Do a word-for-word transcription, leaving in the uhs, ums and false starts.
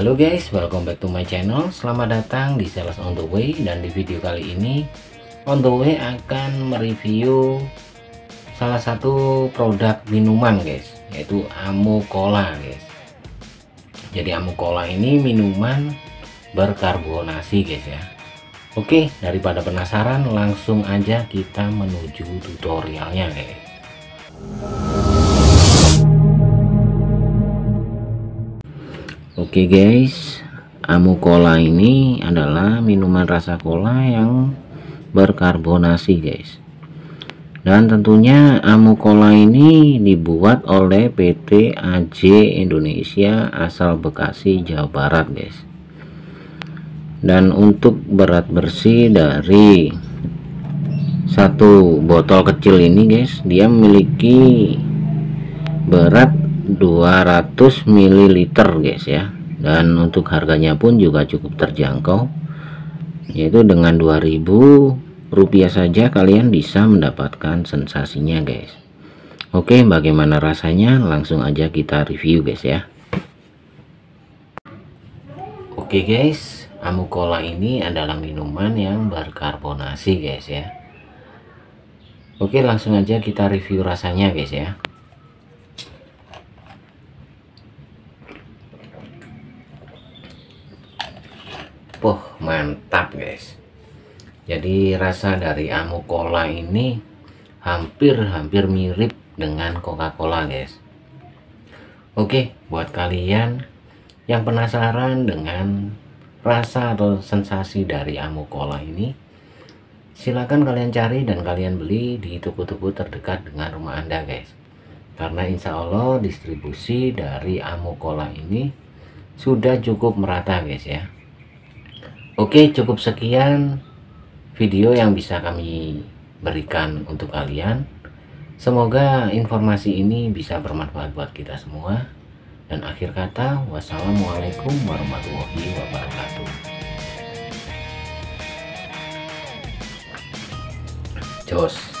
Halo guys, welcome back to my channel. Selamat datang di Sales on the Way, dan di video kali ini on the way akan mereview salah satu produk minuman guys, yaitu Amukola guys. Jadi Amukola ini minuman berkarbonasi guys ya. Oke, daripada penasaran langsung aja kita menuju tutorialnya guys. Oke guys, Amukola ini adalah minuman rasa cola yang berkarbonasi guys. Dan tentunya Amukola ini dibuat oleh P T A J E Indonesia asal Bekasi, Jawa Barat guys. Dan untuk berat bersih dari satu botol kecil ini guys, dia memiliki berat dua ratus mililiter guys ya. Dan untuk harganya pun juga cukup terjangkau, yaitu dengan dua ribu rupiah saja kalian bisa mendapatkan sensasinya guys. Oke, bagaimana rasanya, langsung aja kita review guys ya. Oke guys, Amukola ini adalah minuman yang berkarbonasi guys ya. Oke, langsung aja kita review rasanya guys ya. Poh, mantap guys. Jadi rasa dari Amukola ini hampir-hampir mirip dengan Coca-Cola guys. Oke, buat kalian yang penasaran dengan rasa atau sensasi dari Amukola ini, silakan kalian cari dan kalian beli di toko-toko terdekat dengan rumah Anda guys. Karena insya Allah distribusi dari Amukola ini sudah cukup merata guys ya. Oke, cukup sekian video yang bisa kami berikan untuk kalian. Semoga informasi ini bisa bermanfaat buat kita semua. Dan akhir kata, wassalamualaikum warahmatullahi wabarakatuh. Jos.